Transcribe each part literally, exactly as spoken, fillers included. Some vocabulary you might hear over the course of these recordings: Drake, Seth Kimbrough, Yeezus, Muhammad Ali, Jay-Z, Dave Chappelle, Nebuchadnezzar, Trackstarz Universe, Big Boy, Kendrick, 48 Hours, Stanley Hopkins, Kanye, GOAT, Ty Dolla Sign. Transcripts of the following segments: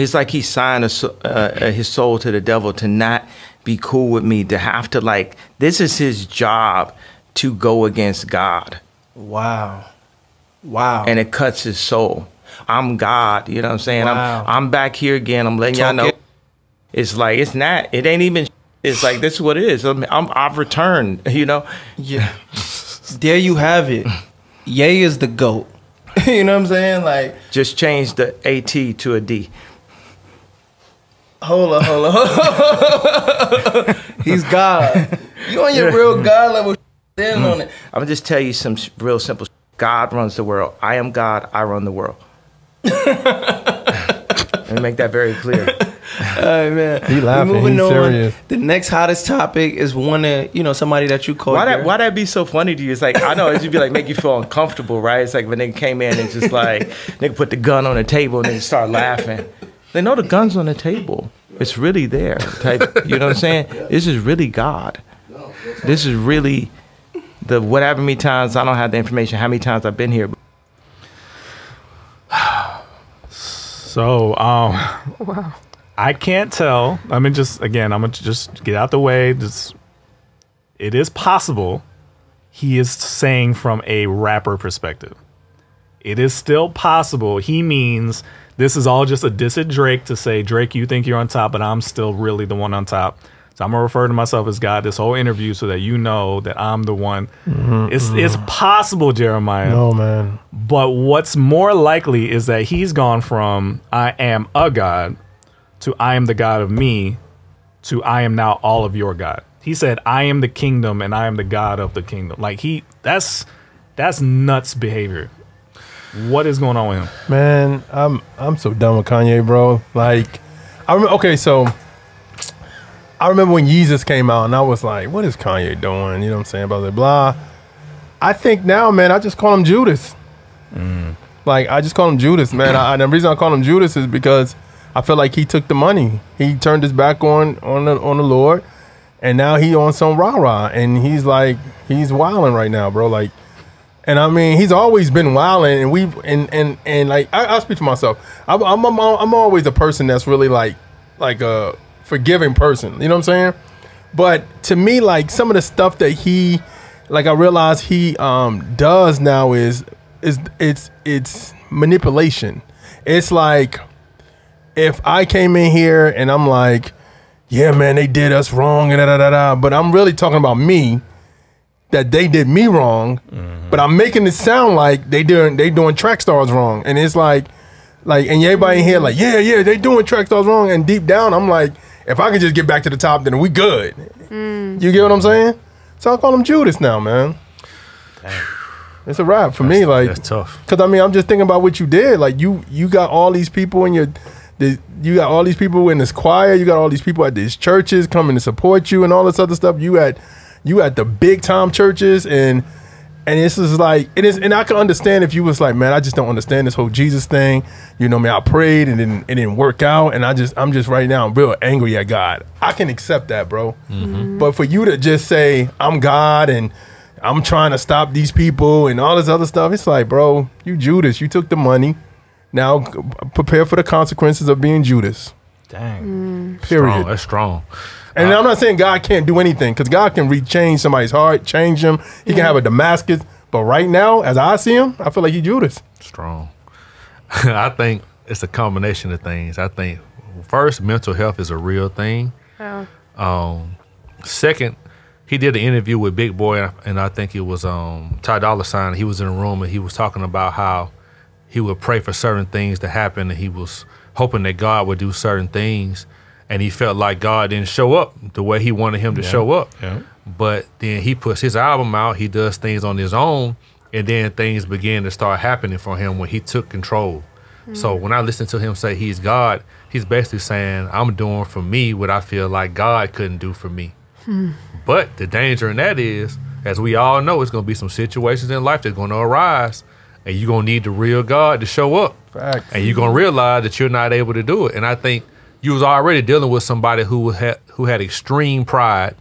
It's like he signed a, uh, his soul to the devil to not be cool with me, to have to like, this is his job to go against God. Wow. Wow. And it cuts his soul. I'm God, you know what I'm saying? Wow. I'm, I'm back here again. I'm letting y'all know. It's like, it's not, it ain't even, it's like, this is what it is. I'm, I'm, I've returned, you know? Yeah. There you have it. Ye is the GOAT. You know what I'm saying? Like, just change the A T to a D. Hold on, hold on, hold on. He's God. You on your real God level stand on it. I'm going to just tell you some real simple shit. God runs the world. I am God. I run the world. Let me make that very clear. All right, man. He laughing. We're moving He's on. Serious. The next hottest topic is one that, you know, somebody that you call. Why that, why that be so funny to you? It's like, I know it'd be like, make you feel uncomfortable, right? It's like when they came in and just like, nigga put the gun on the table and they start laughing. They know the gun's on the table. It's really there. Type, you know what I'm saying? This is really God. This is really the whatever many times, I don't have the information, how many times I've been here. So, um, wow. I can't tell. I mean, just, again, I'm going to just get out the way. Just, it is possible he is saying from a rapper perspective. It is still possible. He means this is all just a diss at Drake to say, Drake, you think you're on top, but I'm still really the one on top. So I'm going to refer to myself as God this whole interview so that you know that I'm the one. Mm-hmm. It's, it's possible, Jeremiah. No, man. But what's more likely is that he's gone from I am a God to I am the God of me, to I am now all of your God. He said, I am the kingdom and I am the God of the kingdom. Like he, that's, that's nuts behavior. What is going on with him? Man, I'm, I'm so done with Kanye, bro. Like, I remember, okay, so I remember when Yeezus came out and I was like, what is Kanye doing? You know what I'm saying? Blah, blah, blah. I think now, man, I just call him Judas. Mm. Like, I just call him Judas, man. I, and the reason I call him Judas is because I feel like he took the money. He turned his back on on the, on the Lord, and now he on some rah rah, and he's like he's wilding right now, bro. Like, and I mean he's always been wilding, and we and and and like I, I speak to myself. I, I'm, I'm I'm always a person that's really like like a forgiving person. You know what I'm saying? But to me, like some of the stuff that he like I realize he um, does now is is it's it's manipulation. It's like, if I came in here and I'm like, yeah, man, they did us wrong and da da da da, but I'm really talking about me, that they did me wrong, mm-hmm. but I'm making it sound like they doing they doing track stars wrong, and it's like, like, and everybody in here like, yeah, yeah, they doing track stars wrong, and deep down I'm like, if I could just get back to the top, then we good. Mm. You get what I'm saying? So I call him Judas now, man. Dang. It's a wrap for that's, me, like, that's tough. Cause I mean, I'm just thinking about what you did, like you you got all these people in your. The, you got all these people in this choir. You got all these people at these churches coming to support you and all this other stuff. You at, you at the big time churches, and and this is like it is. And I can understand if you was like, man, I just don't understand this whole Jesus thing. You know me, I prayed and it didn't, it didn't work out, and I just I'm just right now I'm real angry at God. I can accept that, bro. Mm-hmm. But for you to just say I'm God and I'm trying to stop these people and all this other stuff, it's like, bro, you Judas, you took the money. Now, prepare for the consequences of being Judas. Dang. Mm. Period. Strong, that's strong. And uh, I'm not saying God can't do anything, because God can re-change somebody's heart, change them. He yeah. can have a Damascus. But right now, as I see him, I feel like he's Judas. Strong. I think it's a combination of things. I think, first, mental health is a real thing. Yeah. Um, second, he did an interview with Big Boy, and I think it was um, Ty Dolla Sign. He was in a room, and he was talking about how he would pray for certain things to happen, and he was hoping that God would do certain things, and he felt like God didn't show up the way he wanted him to yeah. show up. Yeah. But then he puts his album out, he does things on his own, and then things began to start happening for him when he took control. Mm-hmm. So when I listen to him say he's God, he's basically saying, I'm doing for me what I feel like God couldn't do for me. Mm-hmm. But the danger in that is, as we all know, it's gonna be some situations in life that's gonna arise, and you're going to need the real God to show up. Facts. And you're going to realize that you're not able to do it. And I think you was already dealing with somebody who had, who had extreme pride,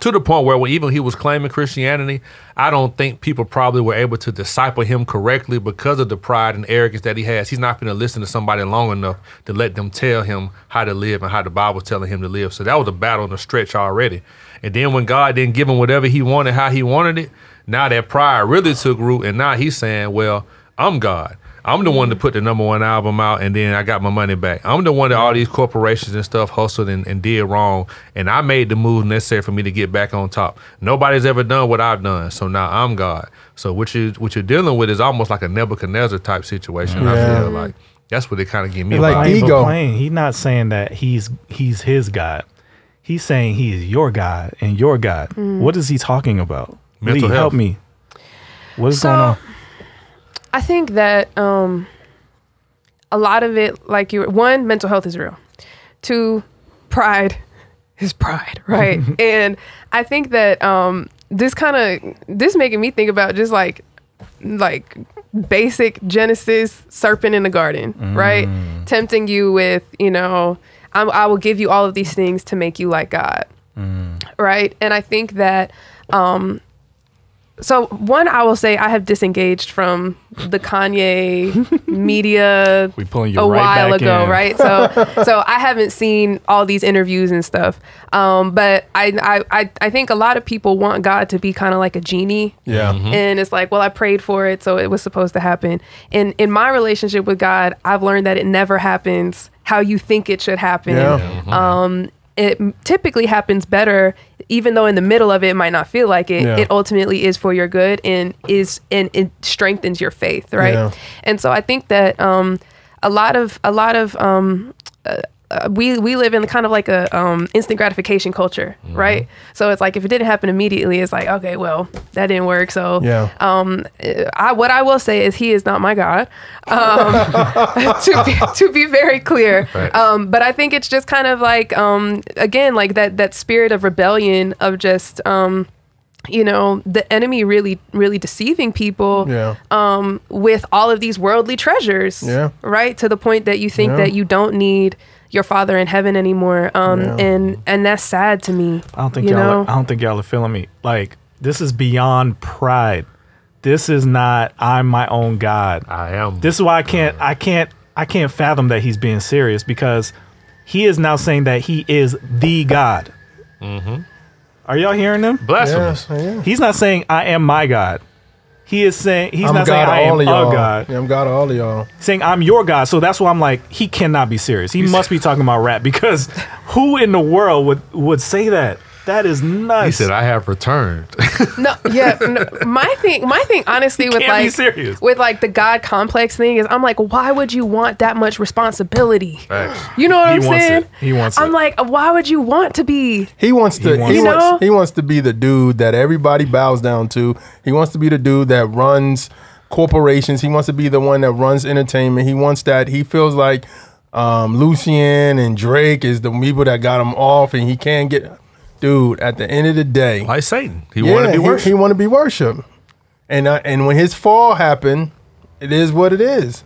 to the point where when even he was claiming Christianity, I don't think people probably were able to disciple him correctly because of the pride and arrogance that he has. He's not going to listen to somebody long enough to let them tell him how to live and how the Bible's telling him to live. So that was a battle on the stretch already. And then when God didn't give him whatever he wanted, how he wanted it, now that pride really took root, and now he's saying, well, I'm God. I'm the one to put the number one album out, and then I got my money back. I'm the one that all these corporations and stuff hustled and, and did wrong, and I made the move necessary for me to get back on top. Nobody's ever done what I've done, so now I'm God. So what, you, what you're dealing with is almost like a Nebuchadnezzar type situation, yeah. I feel like. That's what it kind of gave me about. Like ego. He's not saying that he's, he's his God. He's saying he is your God and your God. Mm. What is he talking about? Mental Lee, health. Help me. What is so, going on? I think that um, a lot of it, like you, one, mental health is real. Two, pride is pride, right? And I think that um, this kind of, this making me think about just like, like basic Genesis serpent in the garden, mm. right? Tempting you with, you know, I, I will give you all of these things to make you like God, mm. right? And I think that, um, so one, I will say I have disengaged from the Kanye media we pulling you a right while back ago, in. right? So, so I haven't seen all these interviews and stuff. Um, but I, I, I think a lot of people want God to be kind of like a genie. Yeah. Mm-hmm. And it's like, well, I prayed for it, so it was supposed to happen. And in my relationship with God, I've learned that it never happens how you think it should happen. Yeah. Mm-hmm. Um, it typically happens better, even though in the middle of it, it might not feel like it. Yeah. It ultimately is for your good and is and it strengthens your faith, right? Yeah. And so I think that um, a lot of a lot of um, uh, uh, we we live in kind of like a um, instant gratification culture, mm-hmm. right? So it's like if it didn't happen immediately, it's like okay, well that didn't work. So yeah. um, I what I will say is he is not my God. Um, to be, to be very clear, right. um, but I think it's just kind of like um, again, like that that spirit of rebellion of just um, you know the enemy really really deceiving people yeah. um, with all of these worldly treasures, yeah. right? To the point that you think yeah. that you don't need your Father in heaven anymore, um, yeah. and and that's sad to me. I don't think y'all. I don't think y'all are feeling me. Like this is beyond pride. This is not. I'm my own God. I am. This is why I can't. I can't. I can't fathom that he's being serious because he is now saying that he is the God. Mm-hmm. Are y'all hearing him? Blasphemous. Yeah, yeah. He's not saying I am my God. He is saying he's I'm not God saying I am a God. Yeah, I'm God of all of y'all. Saying I'm your God. So that's why I'm like, he cannot be serious. He he's must be talking about rap because who in the world would would say that? That is nuts. He said, "I have returned." No, yeah. No, my thing, my thing, honestly, he with can't like be serious. with like the God complex thing is, I'm like, why would you want that much responsibility? Facts. You know what he I'm wants saying? It. He wants. I'm it. like, why would you want to be? He wants to. He wants, you know? wants. He wants to be the dude that everybody bows down to. He wants to be the dude that runs corporations. He wants to be the one that runs entertainment. He wants that. He feels like um, Lucian and Drake is the people that got him off, and he can't get. Dude, at the end of the day, like Satan, he yeah, wanted to be worshipped. He, he wanted to be worshipped, and uh, and when his fall happened, it is what it is,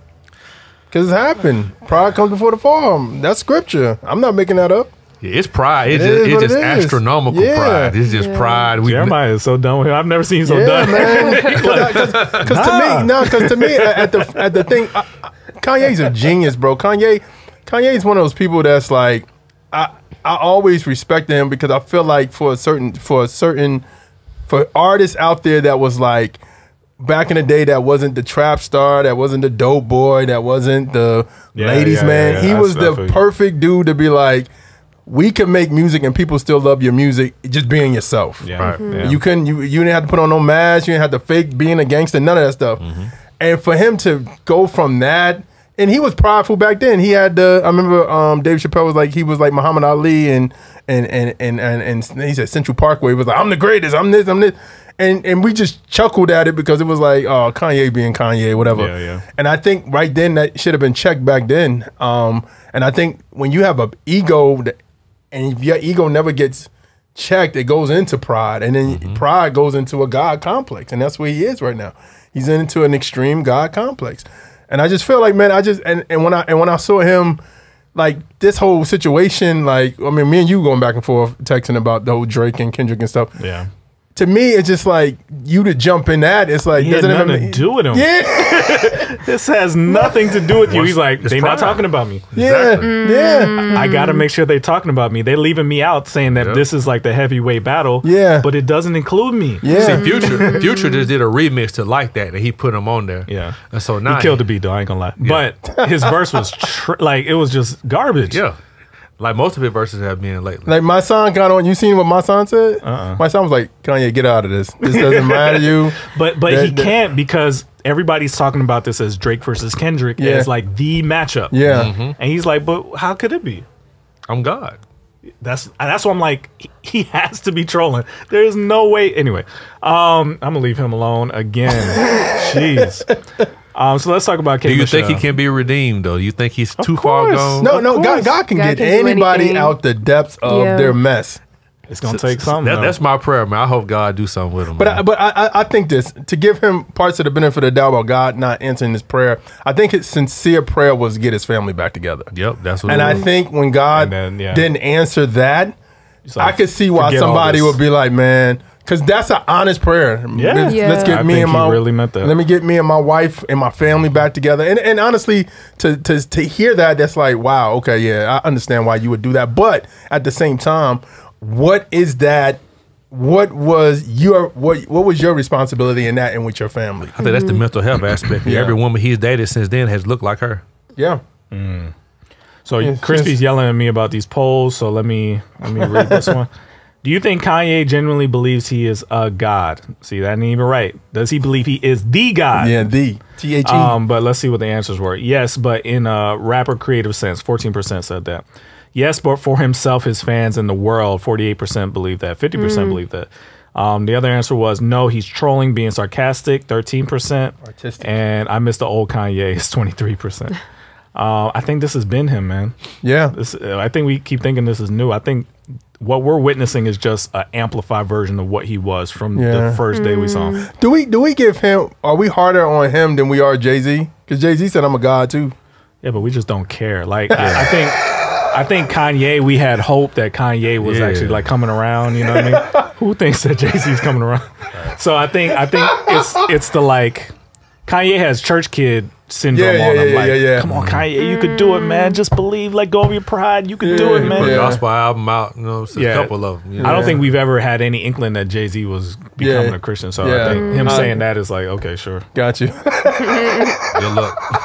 because it happened. Pride comes before the fall. That's scripture. I'm not making that up. Yeah, it's pride. It's it just, it's just it astronomical yeah. pride. It's just yeah. pride. We, Jeremiah is so done with him. I've never seen so yeah, done. Because like, nah. to me, no, because to me, at the at the thing, I, Kanye's a genius, bro. Kanye, Kanye's one of those people that's like, I. I always respect him because I feel like for a certain for a certain for artists out there that was like back in the day that wasn't the trap star, that wasn't the dope boy, that wasn't the yeah, ladies yeah, man. Yeah, yeah. He I was the perfect dude to be like, we can make music and people still love your music, just being yourself. Yeah. Right? Mm-hmm. yeah. You couldn't you you didn't have to put on no mask, you didn't have to fake being a gangster, none of that stuff. Mm-hmm. And for him to go from that. And he was prideful back then. He had the. I remember um, Dave Chappelle was like he was like Muhammad Ali and and and and and, and he said Central Parkway. He was like, I'm the greatest. I'm this. I'm this. And and we just chuckled at it because it was like, oh, Kanye being Kanye, whatever. Yeah, yeah. And I think right then that should have been checked back then. Um, and I think when you have an ego, that, and if your ego never gets checked, it goes into pride, and then mm-hmm. pride goes into a God complex, and that's where he is right now. He's into an extreme God complex. And I just feel like, man, I just and, and when I and when I saw him like this whole situation, like, I mean, me and you going back and forth texting about the whole Drake and Kendrick and stuff. Yeah. To me, it's just like you to jump in that. It's like, doesn't it have nothing to do with him? Yeah, this has nothing to do with you. He's like, they're not talking about me. Yeah, exactly. Yeah. I gotta make sure they're talking about me. They're leaving me out, saying that yep. this is like the heavyweight battle. Yeah, but it doesn't include me. Yeah, see, Future, Future just did a remix to Like That, and he put him on there. Yeah, and so now he killed the beat though. I ain't gonna lie, yeah. but his verse was tr like it was just garbage. Yeah. Like most of his verses have been lately. Like my son got on. You seen what my son said? Uh-uh. My son was like, "Kanye, get out of this. This doesn't matter to you." But but that, he that. can't because everybody's talking about this as Drake versus Kendrick. Yeah. It's like the matchup. Yeah. Mm-hmm. And he's like, "But how could it be? I'm God." That's that's why I'm like, he has to be trolling. There is no way. Anyway, um, I'm gonna leave him alone again. Jeez. Um, so let's talk about K. Do you Michelle. think he can be redeemed, though? You think he's too far gone? No, no, God, God can God get can anybody out the depths of yeah. their mess. It's gonna so, take something. That, that's my prayer, man. I hope God do something with him. But man. I, but I, I think this to give him parts of the benefit of the doubt about God not answering his prayer. I think his sincere prayer was to get his family back together. Yep, that's what. And it I was. think when God then, yeah. didn't answer that, like, I could see why somebody would be like, man. Cause that's an honest prayer. Yeah, let's, yeah. let's get I me think and my he really meant that. Let me get me and my wife and my family back together. And and honestly, to to to hear that, that's like, wow, okay, yeah, I understand why you would do that. But at the same time, what is that? What was your what what was your responsibility in that and with your family? I think that's the mental health aspect. Yeah. Every woman he's dated since then has looked like her. Yeah. Mm. So it's, Crispy's it's, yelling at me about these polls. So let me let me read this one. Do you think Kanye genuinely believes he is a god? See, that ain't even right. Does he believe he is the god? Yeah, the T H E. Um, but let's see what the answers were. Yes, but in a rapper creative sense, fourteen percent said that. Yes, but for himself, his fans, and the world, forty-eight percent believe that. fifty percent mm. believe that. Um, the other answer was no, he's trolling, being sarcastic, thirteen percent. Artistic. And I missed the old Kanye, it's twenty-three percent. uh, I think this has been him, man. Yeah. This, I think we keep thinking this is new. I think... what we're witnessing is just an amplified version of what he was from yeah. the first day we saw him. Do we do we give him? Are we harder on him than we are Jay-Z? Because Jay-Z said I'm a god too. Yeah, but we just don't care. Like yeah. I think I think Kanye, we had hope that Kanye was yeah. actually like coming around. You know what I mean? Who thinks that Jay-Z's coming around? Right. So I think I think it's it's the like Kanye has church kid syndrome yeah, on yeah, him. Like, yeah, yeah. come on, Kanye, you could do it, man. Just believe, let go of your pride. You could yeah, do it, man. Put a gospel album out, you know, yeah. a couple of them. You know? I don't think we've ever had any inkling that Jay-Z was becoming yeah. a Christian. So yeah. I think him saying that is like, okay, sure. Got you. Good luck.